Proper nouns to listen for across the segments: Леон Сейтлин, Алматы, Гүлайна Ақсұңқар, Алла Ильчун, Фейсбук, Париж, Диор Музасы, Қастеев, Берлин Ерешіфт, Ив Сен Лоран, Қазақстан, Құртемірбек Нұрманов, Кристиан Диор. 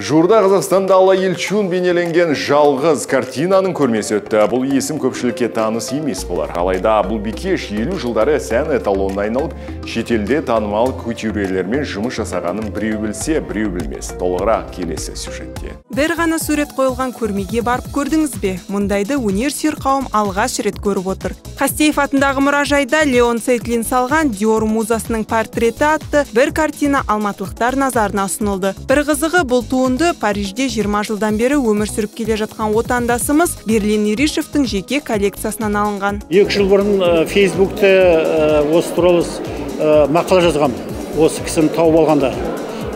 Жуырда Қазақстанда Алла Ильчун бейнеленген жалғыз картинаның көрмесі өтті. Бұл есім көпшілікке таныс емес болар. Алайда бұл бикеш елу жылдары сән эталонына айналып, шетелде танымал кутюрерлермен жұмыс жасағанын біреу білсе, біреу білмес. Толығырақ келесі сюжетте. Бір ғана сурет қойылған көрмеге барып көрдіңіз бе? Мұндайды өнер сүйер қауым алғаш рет көріп отыр. Қастеев атындағы мұражайда Леон Сейтлин салған Диор Музасының портреті атты бір картина алматылықтар назарына ұсынылды. Бір қызығы бұл Парижде 20 жылдан бері өмір сүріп келе жатқан отандасымыз Берлин Ерешіфтің жеке коллекциясынан алынған. 2 жыл бұрын Фейсбукте осы туралы мақала жазғам. Осы кісіні тауып алғанда,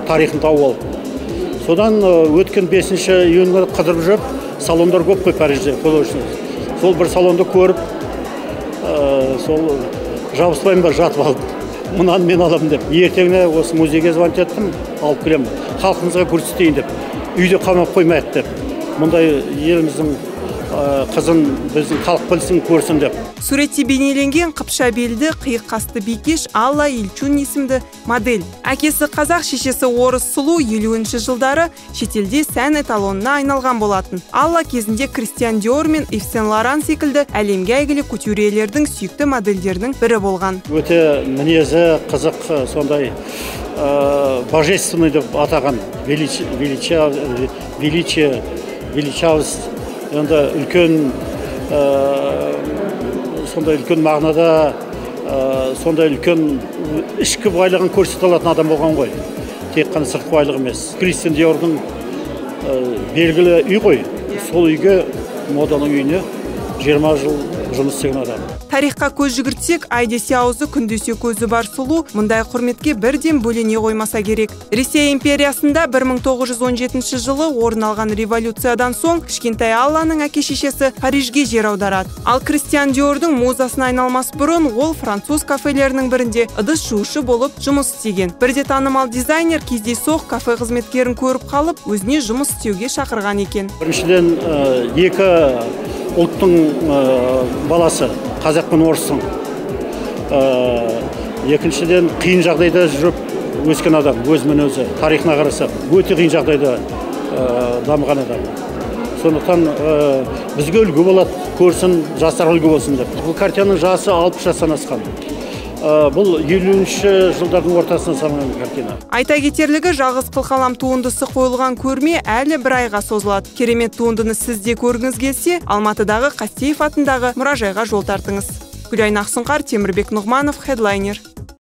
тарихын тауып алып. Содан өткен 5-ші июньге қыдырып жүріп, салондар көп қой Парижде, қолаушылар. Сол бір салонды көріп, сол жабыспаймын ба жатып алдым. Мұнан мен аламын деп. Ертеңіне осы музейге звонып еттім, алып келемін. Халқымызға көрсетейін деп. Үйде қамап қоймайды деп. Мұндай еліміздің қызын біздің халық білсін, көрсін деп. Суретте бейнеленген қыпша белді, қиық қасты бикеш Алла Ильчун есімді модель. Әкесі қазақ, шешесі орыс сұлу 50-ші жылдары шетелде сән эталонына айналған болатын. Алла кезінде Кристиан Диор мен Ив Сен Лоран секілді әлемге әйгілі кутюрерлердің сүйікті модельдерінің бірі болған. Өте мінезі қызық, сондай божественный деп атаған величавость енді сондай үлкен мағынада, сондай үлкен ішкі байлығын көрсете алатын адам болған ғой. Тек қана сыртқы байлығы емес. Кристиан Диордың белгілі үй ғой. Сол үйге, моданың үйіне 20 жыл жұмыс істеген адам. Тарихқа көз жүгіртсек, айдесе аузы, күндесе көзі бар сұлу, мұндай құрметке бірден бөлене қоймаса керек. Ресей империясында 1917 жылы орын алған революциядан соң кішкентай Алланың әке-шешесі Парижге жер аударады. Ал Кристиан Диордың музасына айналмас бұрын ол француз кафелерінің бірінде ыдыс жуушы болып жұмыс істеген. Бірде танымал дизайнер кездейсоқ кафе қызметкерін көріп қалып, өзіне жұмыс істеуге шақырған екен. Біріншіден, екі ұлттың баласы, қазақ пен орыстың. Екіншіден, қиын жағдайда жүріп өскен адам, өзімен өзі, тарихына қарасақ, өте қиын жағдайда дамыған адам. Сондықтан бізге үлгі болады, көрсін, жастар үлгі болсын деп. Бұл картинаның жасы 60 жастан асқан. Бұл 50-ші жылдардың ортасына салынған картина. Айта кетерлігі, жалғыз қылқалам туындысы қойылған көрме әлі бір айға созылады. Керемет туындыны сізде көргіңіз келсе, Алматыдағы Қастеев атындағы мұражайға жол тартыңыз. Гүлайна Ақсұңқар, Құртемірбек Нұрманов, хедлайнер.